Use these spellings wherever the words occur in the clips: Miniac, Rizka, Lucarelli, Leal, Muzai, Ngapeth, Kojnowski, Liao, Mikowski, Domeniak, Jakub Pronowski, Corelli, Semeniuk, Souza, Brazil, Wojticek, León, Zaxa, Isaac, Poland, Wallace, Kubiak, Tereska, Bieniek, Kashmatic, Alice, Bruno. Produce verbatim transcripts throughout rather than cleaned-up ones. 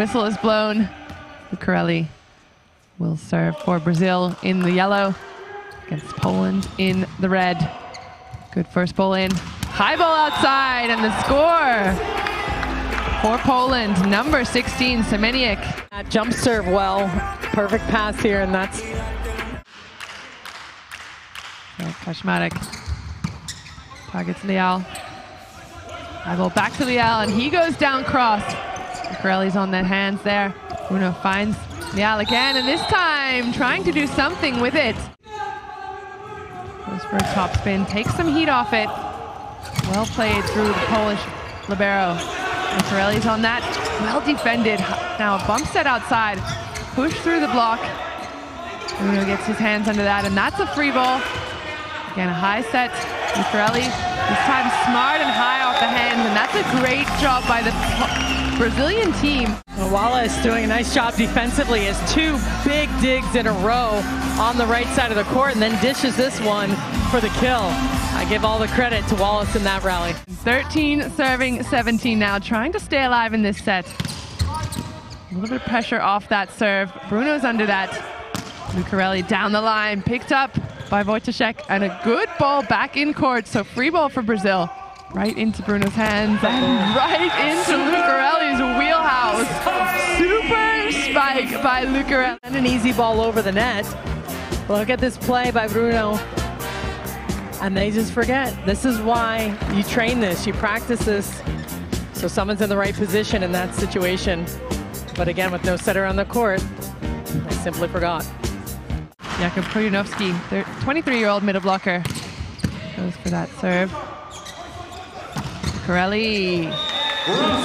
Whistle is blown. Lucarelli will serve for Brazil in the yellow against Poland in the red. Good first ball in. High ball outside and the score for Poland, number sixteen, Semeniuk. That jump serve well. Perfect pass here, and that's... So Kashmatic targets Leal. High ball back to Leal, and he goes down cross. Corelli's on their hands there. Bruno finds Leal again, and this time trying to do something with it. Goes for a top spin, takes some heat off it. Well played through the Polish libero. And Corelli's on that, well defended. Now a bump set outside, push through the block. Bruno gets his hands under that, and that's a free ball. Again, a high set. And Corelli, this time smart and high off the hands, and that's a great job by the Brazilian team. Well, Wallace doing a nice job defensively. Has two big digs in a row on the right side of the court, and then dishes this one for the kill. I give all the credit to Wallace in that rally. thirteen serving seventeen now, trying to stay alive in this set. A little bit of pressure off that serve. Bruno's under that. Lucarelli down the line, picked up by Wojticek, and a good ball back in court, so free ball for Brazil. Right into Bruno's hands, and right into Lucarelli's wheelhouse. Super spike by Lucarelli. And an easy ball over the net. Look at this play by Bruno. And they just forget. This is why you train this, you practice this, so someone's in the right position in that situation. But again, with no setter on the court, I simply forgot. Jakub Pronowski, twenty-three-year-old middle blocker, goes for that serve. Corelli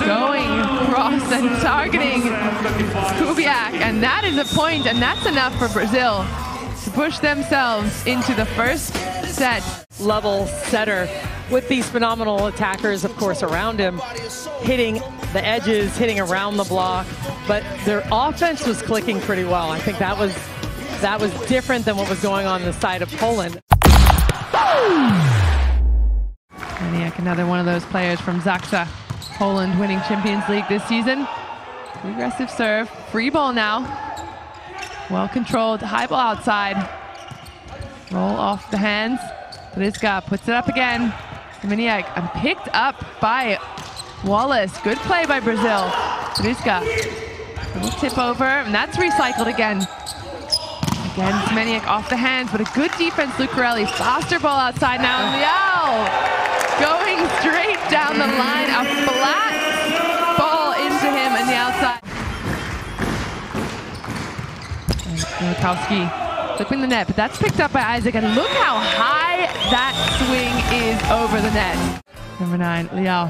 going across and targeting Kubiak, and that is a point, and that's enough for Brazil to push themselves into the first set. Level setter with these phenomenal attackers, of course, around him, hitting the edges, hitting around the block, but their offense was clicking pretty well. I think that was that was different than what was going on the side of Poland. Miniac, another one of those players from Zaxa, Poland winning Champions League this season. Aggressive serve, free ball now. Well controlled, high ball outside. Roll off the hands. Rizka puts it up again. Domeniak, and picked up by Wallace. Good play by Brazil. Rizka, little tip over, and that's recycled again. Again, Domeniak off the hands, but a good defense, Lucarelli. Faster ball outside now, and Liao going straight down the line. A flat ball into him and the outside. Mikowski flipping the net, but that's picked up by Isaac, and look how high that swing is over the net. Number nine, Leal.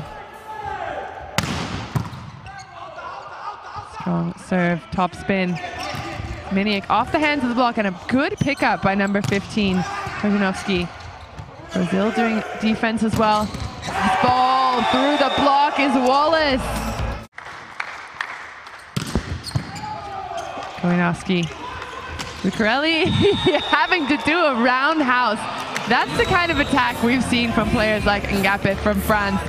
Strong serve, top spin. Miniac off the hands of the block, and a good pickup by number fifteen, Kojnowski. Brazil doing defense as well. This ball through the block is Wallace. Kojnowski. Lucarelli having to do a roundhouse. That's the kind of attack we've seen from players like Ngapeth from France.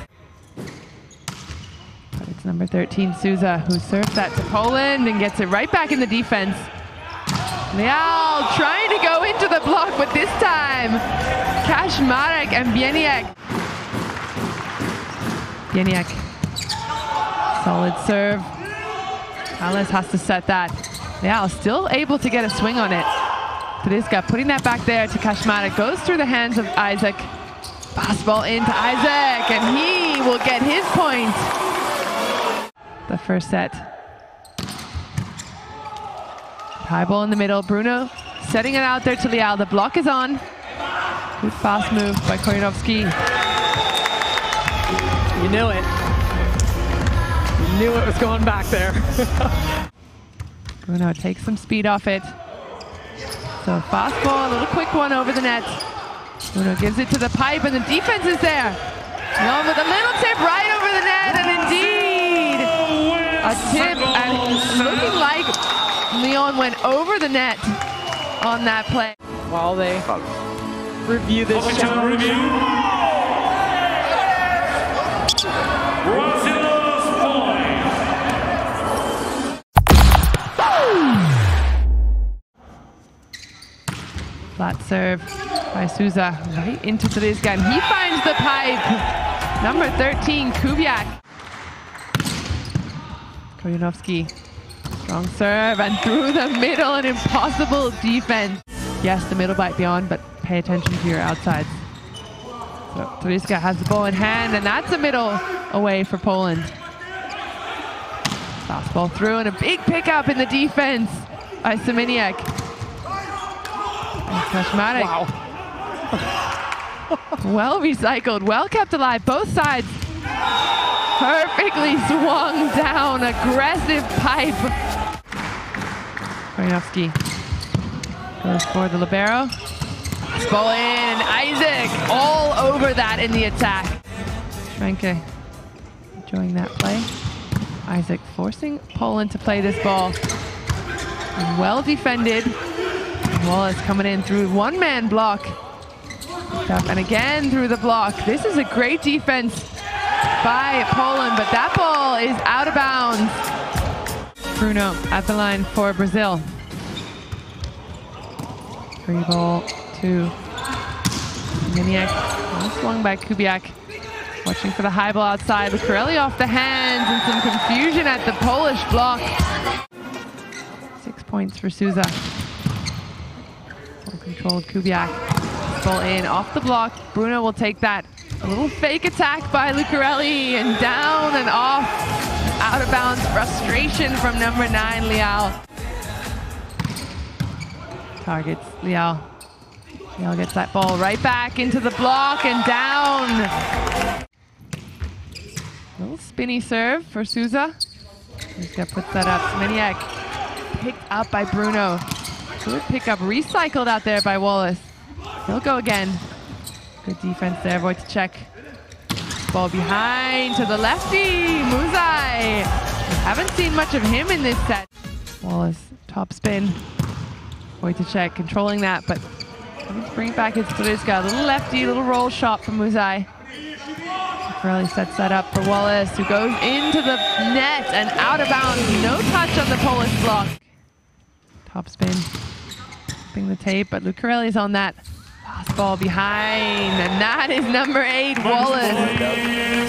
But it's number thirteen, Souza, who serves that to Poland and gets it right back in the defense. Leal trying to go into the block, but this time Kashmatic and Bieniek. Bieniek, solid serve. Alice has to set that. Leal still able to get a swing on it. Tereska putting that back there to Kashmatic. Goes through the hands of Isaac. Fastball into Isaac, and he will get his point. The first set. High ball in the middle. Bruno setting it out there to Leal. The block is on. Good fast move by Kojnowski. You knew it. You knew it was going back there. Bruno takes some speed off it. So fastball, a little quick one over the net. Bruno gives it to the pipe, and the defense is there. No, with a little tip right over the net, and indeed a tip, and looking like León went over the net on that play. While they review this challenge. serve by Souza right into Tereska, and he finds the pipe. Number thirteen, Kubiak. Kojnowski, strong serve, and through the middle, an impossible defense. Yes, the middle bite beyond, but pay attention to your outsides. So Tereska has the ball in hand, and that's a middle away for Poland. Fastball through, and a big pickup in the defense by Semeniuk. And Kashmatic. Wow. Well recycled, well kept alive, both sides. Perfectly swung down, aggressive pipe. Kojnowski goes for the libero. Ball in, Isaac all over that in the attack. Schwenke enjoying that play. Isaac forcing Poland to play this ball. And well defended. Wallace coming in through one-man block. And again through the block. This is a great defense by Poland, but that ball is out of bounds. Bruno at the line for Brazil. Three ball to Miniac. Swung by Kubiak. Watching for the high ball outside with Corelli off the hands, and some confusion at the Polish block. Six points for Souza. Well controlled Kubiak. Ball in off the block. Bruno will take that. A little fake attack by Lucarelli, and down and off. Out of bounds frustration from number nine, Leal. Targets Leal. Leal gets that ball right back into the block and down. Little spinny serve for Souza. Rizka puts that up. Miniac picked up by Bruno. Good pickup, recycled out there by Wallace. He'll go again. Good defense there, Wojticek. Ball behind to the lefty, Muzai. Haven't seen much of him in this set. Wallace, top spin. Wojticek controlling that, but let's bring it back. It's Tereska. Little lefty, little roll shot from Muzai. Corelli sets that up for Wallace, who goes into the net and out of bounds. No touch on the Polish block. Top spin, keeping the tape, but Lucarelli's on that. Fastball behind, and that is number eight, Wallace,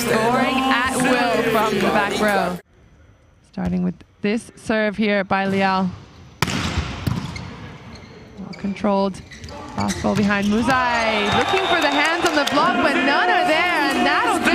scoring at will from the back row. Starting with this serve here by Leal. Well controlled. Fastball behind Muzai, looking for the hands on the block, but none are there, and that's